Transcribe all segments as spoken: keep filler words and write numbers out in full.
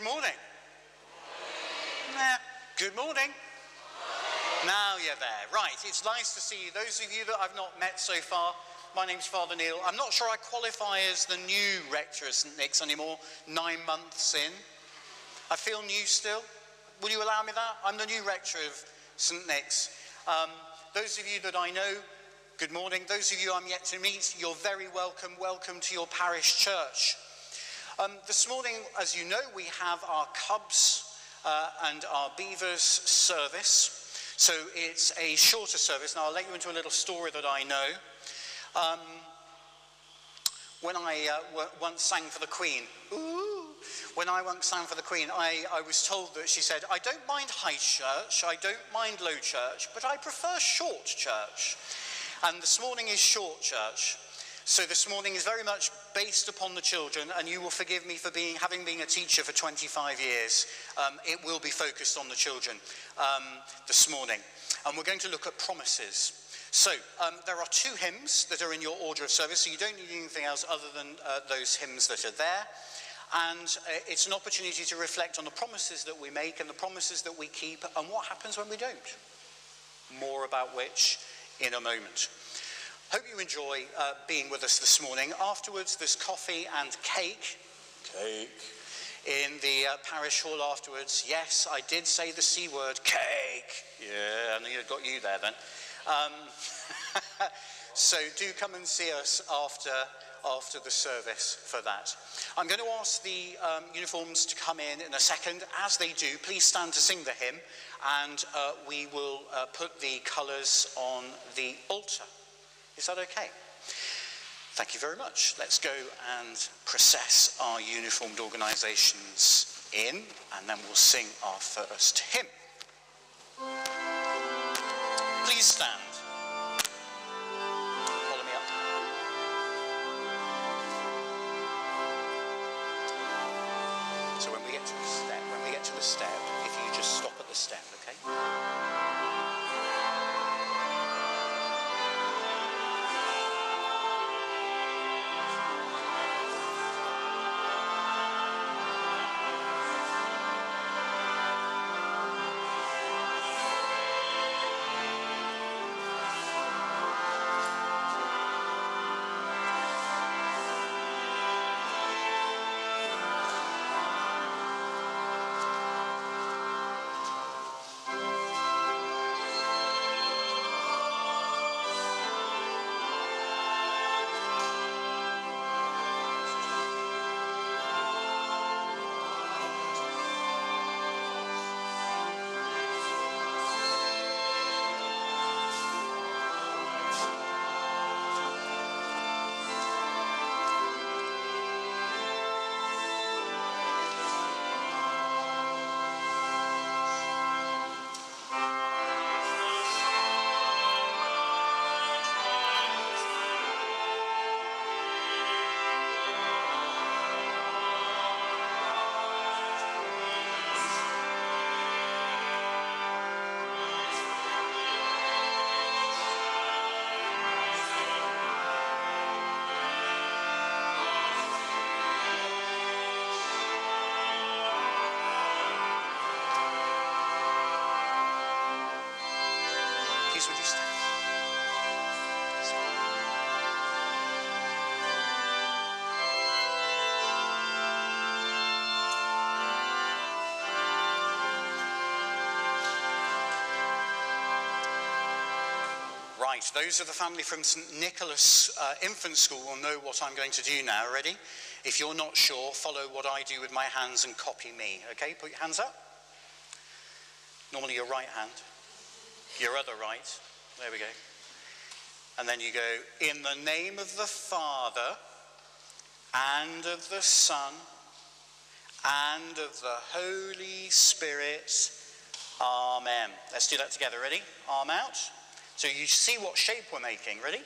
Good morning. Good morning. Nah, good morning. Good morning. Now you're there. Right, it's nice to see you. Those of you that I've not met so far, my name's Father Neil. I'm not sure I qualify as the new rector of Saint Nick's anymore, nine months in. I feel new still. Will you allow me that? I'm the new rector of Saint Nick's. Um, those of you that I know, good morning. Those of you I'm yet to meet, you're very welcome. Welcome to your parish church. Um, this morning, as you know, we have our Cubs uh, and our Beavers service. So it's a shorter service. Now, I'll let you into a little story that I know. Um, when I uh, once sang for the Queen, ooh, when I once sang for the Queen, I, I was told that she said, I don't mind high church, I don't mind low church, but I prefer short church. And this morning is short church. So this morning is very much based upon the children, and you will forgive me for being, having been a teacher for twenty-five years. Um, it will be focused on the children um, this morning. And we're going to look at promises. So, um, there are two hymns that are in your order of service, so you don't need anything else other than uh, those hymns that are there. And uh, it's an opportunity to reflect on the promises that we make and the promises that we keep and what happens when we don't. More about which in a moment. Hope you enjoy uh, being with us this morning. Afterwards, there's coffee and cake. Cake. In the uh, parish hall afterwards. Yes, I did say the C word, cake. Yeah, I know I got you there then. Um, so do come and see us after, after the service for that. I'm going to ask the um, uniforms to come in in a second. As they do, please stand to sing the hymn, and uh, we will uh, put the colours on the altar. Is that okay? Thank you very much. Let's go and process our uniformed organisations in, and then we'll sing our first hymn. Please stand. Follow me up. So when we get to the step, when we get to the step, if you just stop at the step, okay? Those of the family from Saint Nicolas uh, Infant School will know what I'm going to do now. Ready? If you're not sure, follow what I do with my hands and copy me. Okay, put your hands up. Normally your right hand, your other right. There we go. And then you go, in the name of the Father, and of the Son, and of the Holy Spirit. Amen. Let's do that together. Ready? Arm out. So you see what shape we're making. Ready?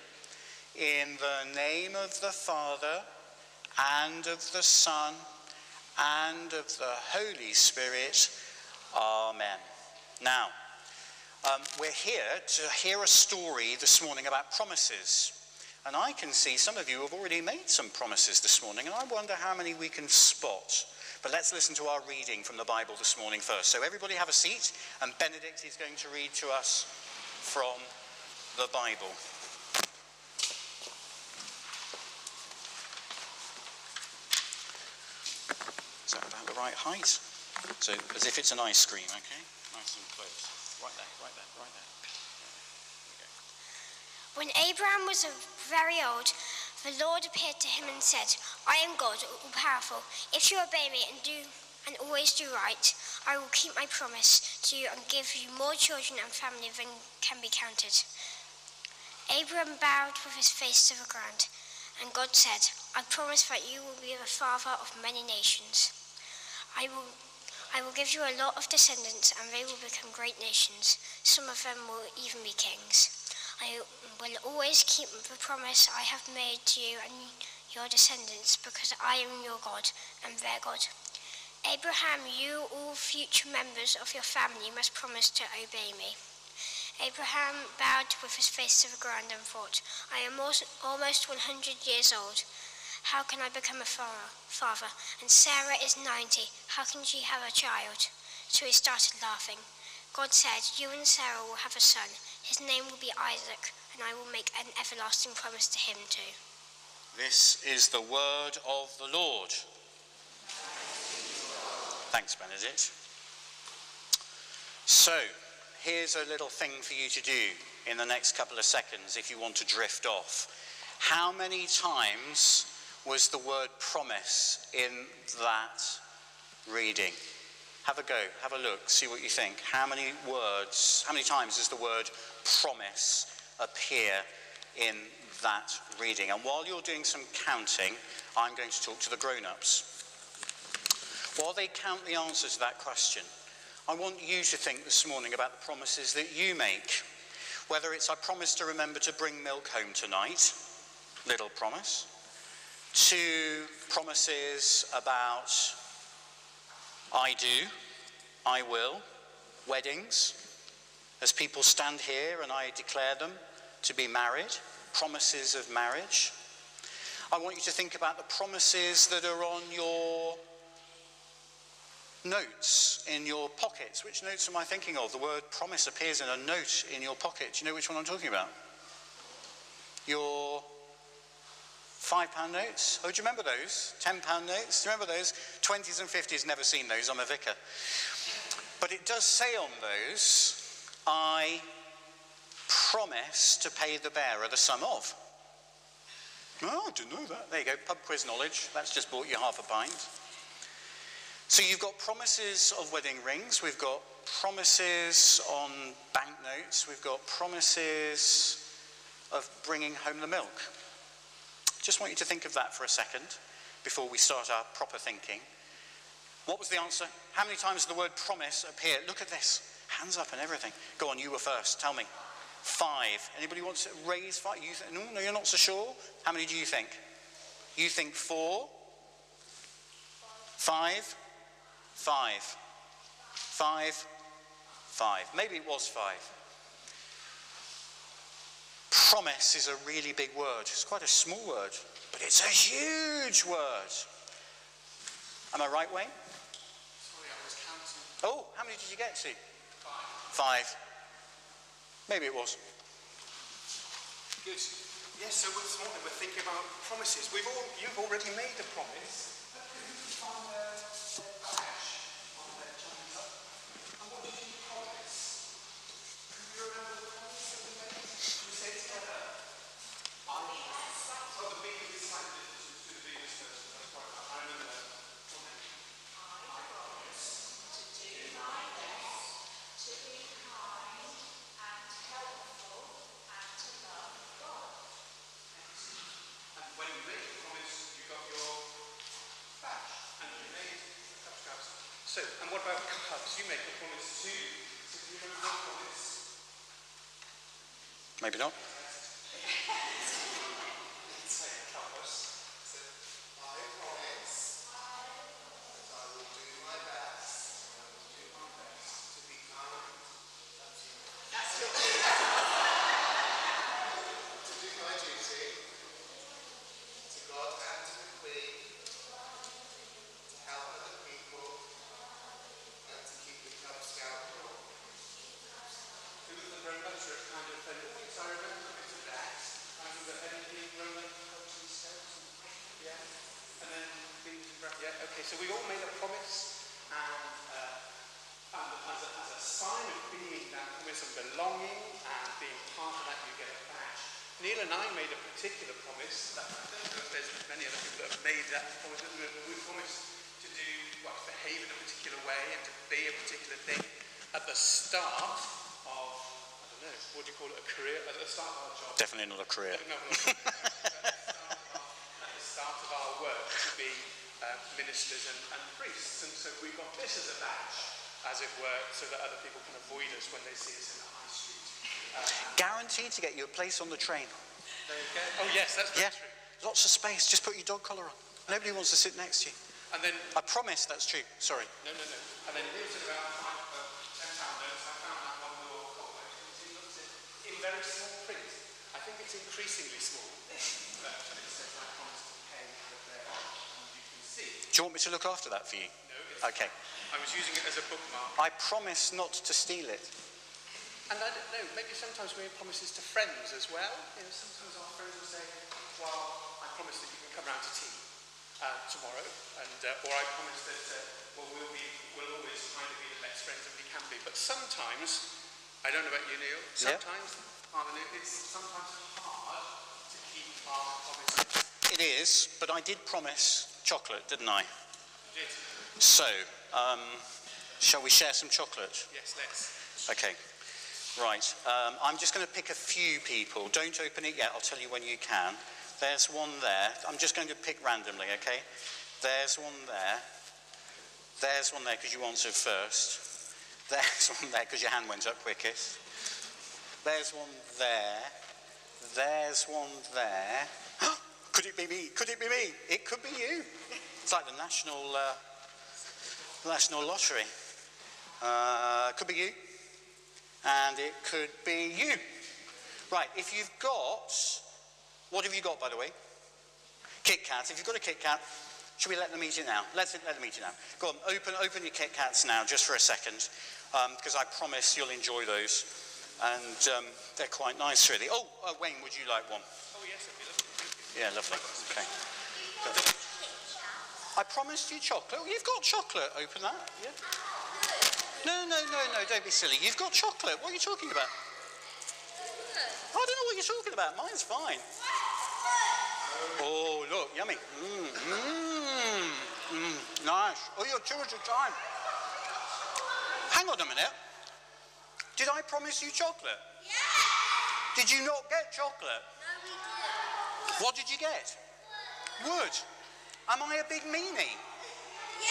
In the name of the Father, and of the Son, and of the Holy Spirit. Amen. Now, um, we're here to hear a story this morning about promises. And I can see some of you have already made some promises this morning, and I wonder how many we can spot. But let's listen to our reading from the Bible this morning first. So everybody have a seat, and Benedict is going to read to us from the Bible. Is that about the right height? So, as if it's an ice cream, okay? Nice and close. Right there, right there, right there. When Abraham was very old, the Lord appeared to him and said, I am God, all-powerful. If you obey me and do and always do right, I will keep my promise to you and give you more children and family than can be counted. Abraham bowed with his face to the ground, and God said, I promise that you will be the father of many nations. I will, I will give you a lot of descendants, and they will become great nations. Some of them will even be kings. I will always keep the promise I have made to you and your descendants, because I am your God and their God. Abraham, you, all future members of your family, must promise to obey me. Abraham bowed with his face to the ground and thought, I am almost one hundred years old. How can I become a father? And Sarah is ninety. How can she have a child? So he started laughing. God said, you and Sarah will have a son. His name will be Isaac, and I will make an everlasting promise to him too. This is the word of the Lord. Thanks, Benedict. So, here's a little thing for you to do in the next couple of seconds if you want to drift off. How many times was the word promise in that reading? Have a go, have a look, see what you think. How many words, how many times does the word promise appear in that reading? And while you're doing some counting, I'm going to talk to the grown-ups. While they count the answer to that question, I want you to think this morning about the promises that you make. Whether it's, I promise to remember to bring milk home tonight, little promise, to promises about I do, I will, weddings, as people stand here and I declare them to be married, promises of marriage. I want you to think about the promises that are on your notes in your pockets. Which notes am I thinking of? The word promise appears in a note in your pocket. Do you know which one I'm talking about? Your five pound notes. Oh, do you remember those? ten pound notes. Do you remember those? twenties and fifties, never seen those. I'm a vicar. But it does say on those, I promise to pay the bearer the sum of. Oh, I didn't know that. There you go. Pub quiz knowledge. That's just bought you half a pint. So you've got promises of wedding rings. We've got promises on banknotes. We've got promises of bringing home the milk. Just want you to think of that for a second before we start our proper thinking. What was the answer? How many times did the word promise appear? Look at this. Hands up and everything. Go on, you were first. Tell me. Five. Anybody wants to raise five? You no, no, you're not so sure? How many do you think? You think four? Five? Five. Five? Five. Maybe it was five. Promise is a really big word. It's quite a small word, but it's a huge word. Am I right, Wayne? Sorry, I was counting. Oh, how many did you get to? Five. Five. Maybe it was. Good. Yes, so this morning we're thinking about promises. We've all, you've already made a promise. So, and what about cups? You make a promise too. So do you remember that promise? Maybe not. I promise. I will do my best to be kind, to do my duty, to God and to the Queen, to help other people. Okay, so we all made that promise, and, uh, and as, a, as a sign of being that promise and belonging and being part of that, you get a badge. Neil and I made a particular promise, that I don't know if there's many other people that have made that promise, that we promised to do, well, to behave in a particular way and to be a particular thing at the start of, I don't know, what do you call it, a career? At the start of our job. Definitely not a career. No, not a career. At the start of our work to be uh, ministers and, and priests, and so we got this as a badge, as it were, so that other people can avoid us when they see us in the high street. Um, Guaranteed to get you a place on the train. There you go. Oh yes, that's very yeah. true. Lots of space. Just put your dog collar on. Nobody wants to sit next to you. And then I promise that's true. Sorry. No, no, no. And then here's about five ten pound notes. I found that one little copy. It looks in very small print. I think it's increasingly small. But it says I promise to pay that there are, and you can see. Do you want me to look after that for you? No. It's okay. I was using it as a bookmark. I promise not to steal it. And I don't know, maybe sometimes we make promises to friends as well. You know, sometimes our friends will say, well, I promise that you can come round to tea uh, tomorrow, and uh, or I promise that uh, well, we'll, be, we'll always try to be the best friends that we can be. But sometimes, I don't know about you, Neil, sometimes, yeah. Neil, it's sometimes hard to keep our promises. It is, but I did promise chocolate, didn't I? You did. So, um, shall we share some chocolate? Yes, let's. Okay. Right, um, I'm just going to pick a few people. Don't open it yet, I'll tell you when you can. There's one there. I'm just going to pick randomly, okay? There's one there. There's one there because you answered first. There's one there because your hand went up quickest. There's one there. There's one there. Could it be me? Could it be me? It could be you. It's like the national, uh, national lottery. Uh, could be you. And it could be you. Right, if you've got, what have you got, by the way? Kit Kat. If you've got a Kit Kat, should we let them eat it now? Let's, let them eat it now. Go on, open, open your Kit Kats now, just for a second, because um, I promise you'll enjoy those. And um, they're quite nice, really. Oh, uh, Wayne, would you like one? Oh, yes, that'd be lovely. Thank you. Yeah, lovely. Okay. I promised you chocolate. Well, you've got chocolate. Open that. Yeah. No, no, no, no, don't be silly. You've got chocolate. What are you talking about? I don't know what you're talking about. Mine's fine. Oh, look, yummy. Mmm, mmm, mmm, nice. Oh, you're two at a time. Hang on a minute. Did I promise you chocolate? Yeah. Did you not get chocolate? No, we didn't. What did you get? Wood. Am I a big meanie? Yeah.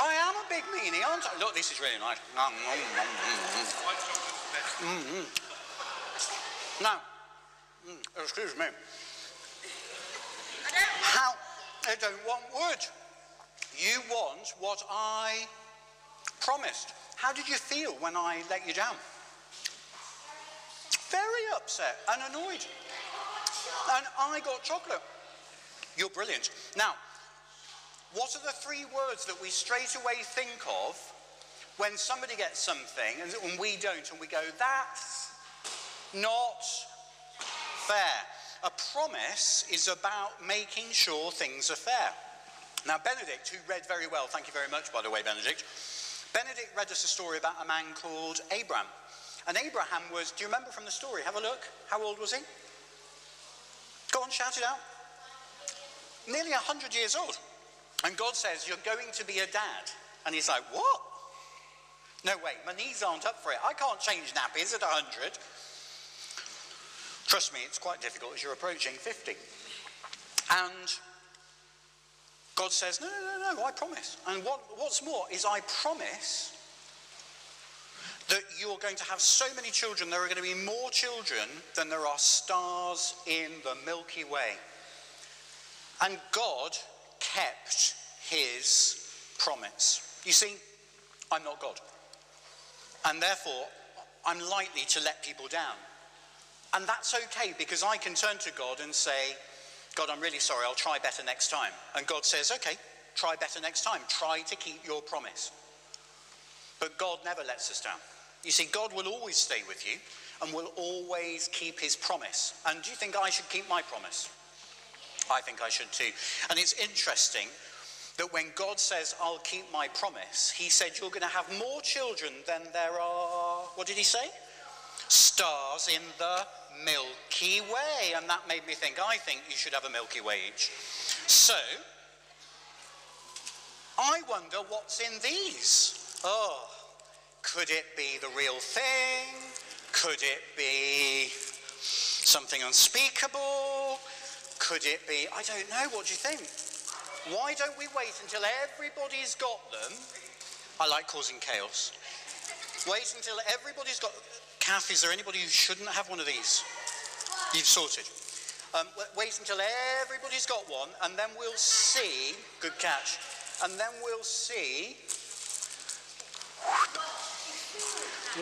I am a big meanie, aren't I? Look, this is really nice. Mm, mm, mm, mm. Mm, mm. Now, mm, excuse me. How? I don't want wood. You want what I promised. How did you feel when I let you down? Very upset and annoyed. And I got chocolate. You're brilliant. Now, what are the three words that we straight away think of when somebody gets something and we don't, and we go, that's not fair? A promise is about making sure things are fair. Now, Benedict, who read very well, thank you very much, by the way, Benedict. Benedict read us a story about a man called Abraham. And Abraham was, do you remember from the story? Have a look. How old was he? Go on, shout it out. Nearly one hundred years old. And God says, you're going to be a dad. And he's like, what? No way, my knees aren't up for it. I can't change nappies at one hundred. Trust me, it's quite difficult as you're approaching fifty. And God says, no, no, no, no, I promise. And what, what's more is I promise that you're going to have so many children, there are going to be more children than there are stars in the Milky Way. And God kept his promise. You see, I'm not God. And therefore, I'm likely to let people down. And that's okay, because I can turn to God and say, God, I'm really sorry, I'll try better next time. And God says, okay, try better next time. Try to keep your promise. But God never lets us down. You see, God will always stay with you and will always keep his promise. And do you think I should keep my promise? I think I should too. And it's interesting, that when God says, I'll keep my promise, he said, you're going to have more children than there are, what did he say? Stars in the Milky Way. And that made me think, I think you should have a Milky Way each. So, I wonder what's in these. Oh, could it be the real thing? Could it be something unspeakable? Could it be, I don't know, what do you think? Why don't we wait until everybody's got them? I like causing chaos. Wait until everybody's got. Kath, is there anybody who shouldn't have one of these? You've sorted. Um, wait until everybody's got one, and then we'll see. Good catch. And then we'll see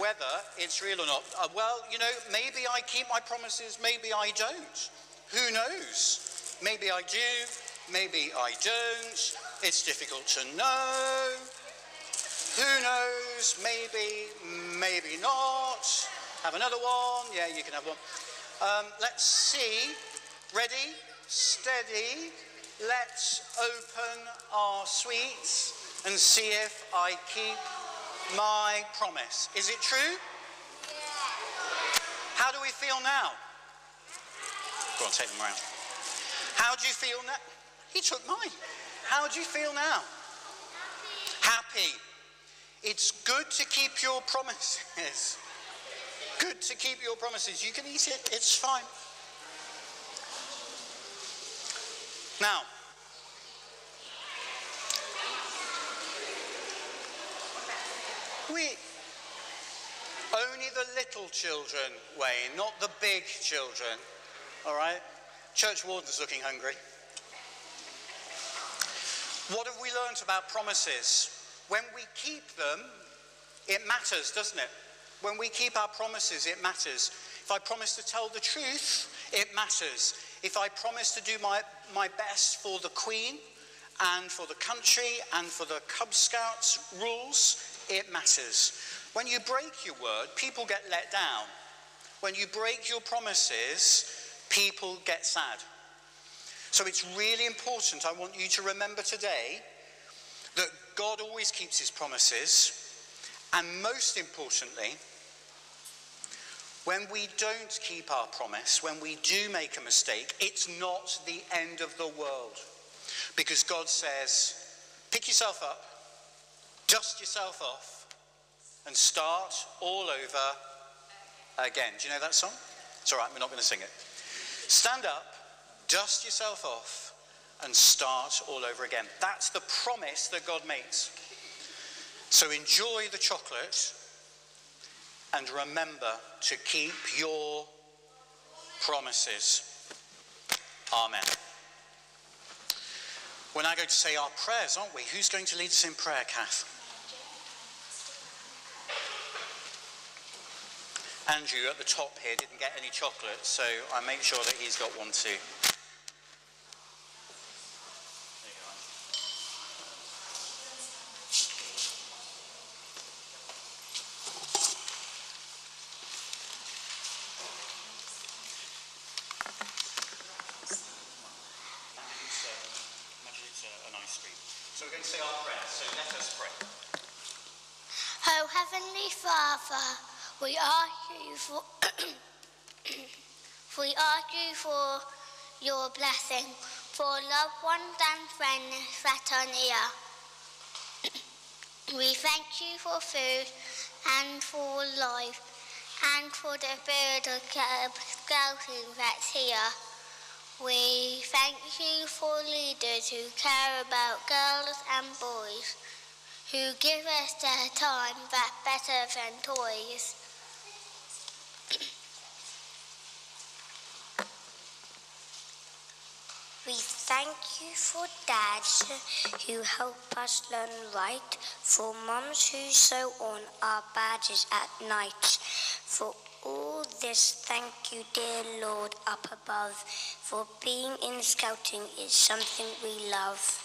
whether it's real or not. Uh, well, you know, maybe I keep my promises, maybe I don't. Who knows? Maybe I do, maybe I don't. It's difficult to know. Who knows? Maybe, maybe not. Have another one. Yeah, you can have one. Um, let's see. Ready, steady. Let's open our sweets and see if I keep my promise. Is it true? Yeah. How do we feel now? Go on, take them around. How do you feel now? He took mine. How do you feel now? Happy. Happy. It's good to keep your promises. Good to keep your promises. You can eat it. It's fine. Now, we, only the little children, Wayne, not the big children, all right? Church warden's looking hungry. What have we learned about promises? When we keep them, it matters, doesn't it? When we keep our promises, it matters. If I promise to tell the truth, it matters. If I promise to do my, my best for the Queen and for the country and for the Cub Scouts rules, it matters. When you break your word, people get let down. When you break your promises, people get sad. So it's really important, I want you to remember today, that God always keeps his promises. And most importantly, when we don't keep our promise, when we do make a mistake, it's not the end of the world. Because God says, pick yourself up, dust yourself off, and start all over again. Do you know that song? It's all right, we're not going to sing it. Stand up, dust yourself off, and start all over again. That's the promise that God makes. So enjoy the chocolate. And remember to keep your promises. Amen. We're now going to say our prayers, aren't we? Who's going to lead us in prayer, Kath? Andrew at the top here didn't get any chocolate, so I make sure that he's got one too. We ask you for, we ask you for your blessing, for loved ones and friends that are near. We thank you for food and for life, and for the bird of scouting that's here. We thank you for leaders who care about girls and boys, who give us their time that's better than toys. We thank you for dads who help us learn right, for mums who sew on our badges at night. For all this, thank you, dear Lord up above, for being in scouting is something we love.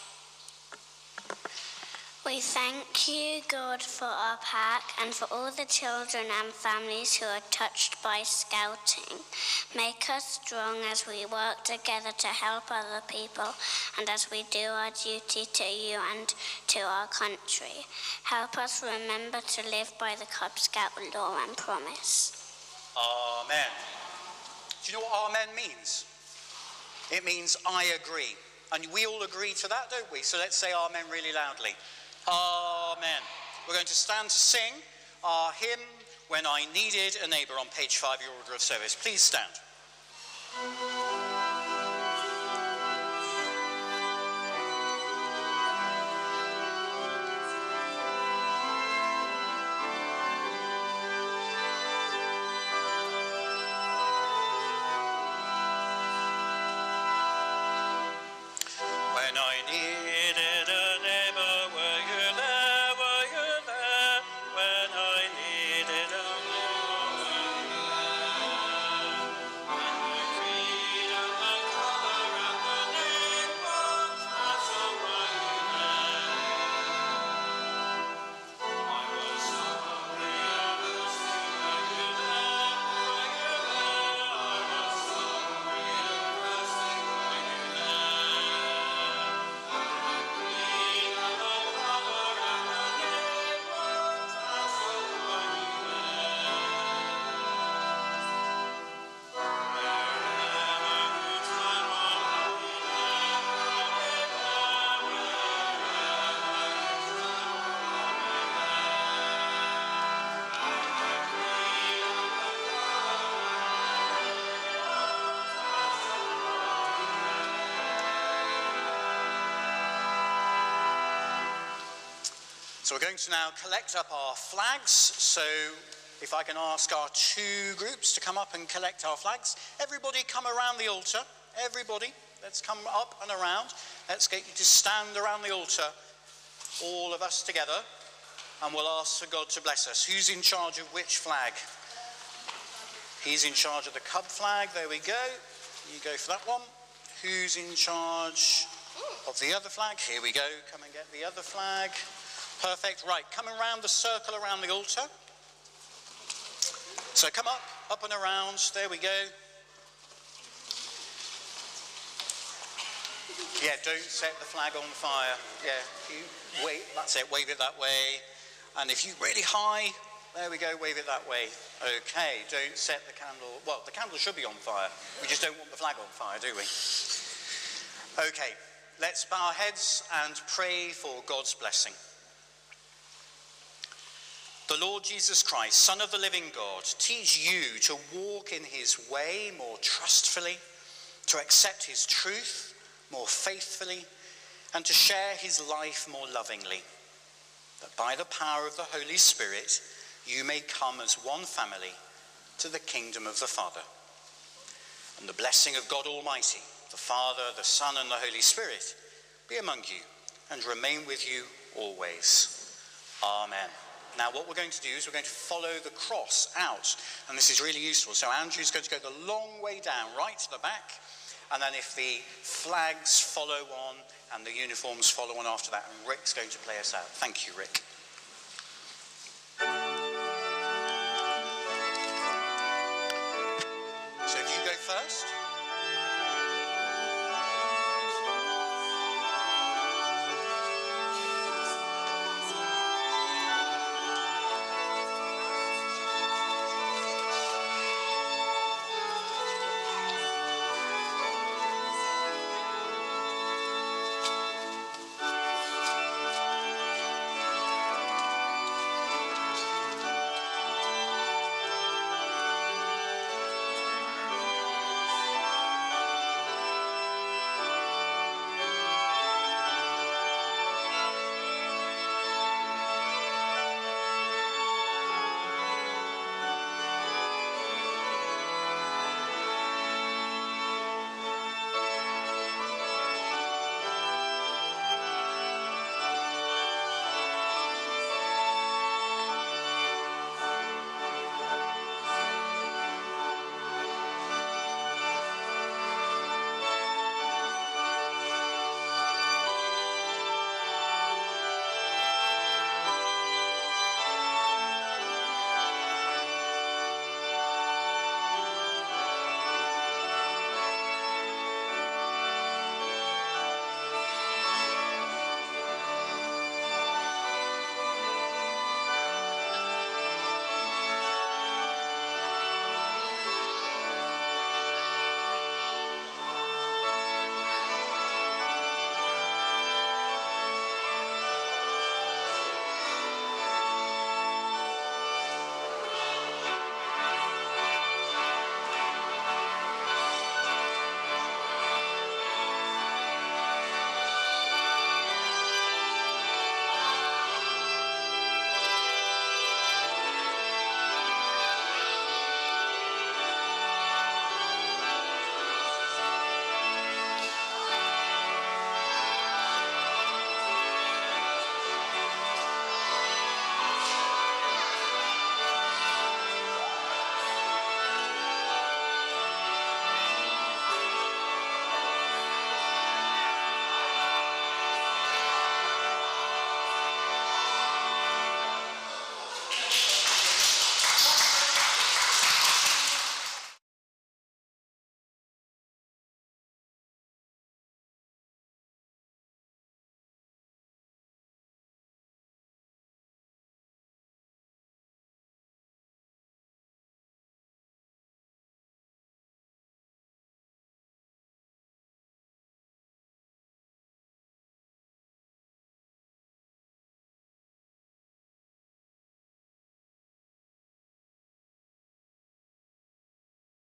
We thank you, God, for our park and for all the children and families who are touched by scouting. Make us strong as we work together to help other people and as we do our duty to you and to our country. Help us remember to live by the Cub Scout law and promise. Amen. Do you know what amen means? It means I agree. And we all agree to that, don't we? So let's say amen really loudly. Amen. We're going to stand to sing our hymn, When I Needed a Neighbour, on page five of your order of service. Please stand. So we're going to now collect up our flags. So if I can ask our two groups to come up and collect our flags. Everybody come around the altar. Everybody, let's come up and around. Let's get you to stand around the altar, all of us together, and we'll ask for God to bless us. Who's in charge of which flag? He's in charge of the Cub flag. There we go. You go for that one. Who's in charge of the other flag? Here we go. Come and get the other flag. Perfect. Right, coming around the circle around the altar. So come up, up and around. There we go. Yeah, don't set the flag on fire. Yeah, you wait, that's it, wave it that way. And if you really high, there we go, wave it that way. Okay, don't set the candle. Well, the candle should be on fire. We just don't want the flag on fire, do we? Okay, let's bow our heads and pray for God's blessing. The Lord Jesus Christ, Son of the living God, teach you to walk in his way more trustfully, to accept his truth more faithfully, and to share his life more lovingly, that by the power of the Holy Spirit you may come as one family to the kingdom of the Father. And the blessing of God Almighty, the Father, the Son, and the Holy Spirit be among you and remain with you always. Amen. Now what we're going to do is we're going to follow the cross out, and this is really useful. So Andrew's going to go the long way down, right to the back, and then if the flags follow on and the uniforms follow on after that, and Rick's going to play us out. Thank you, Rick.